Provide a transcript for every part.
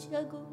Chicago.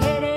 querer.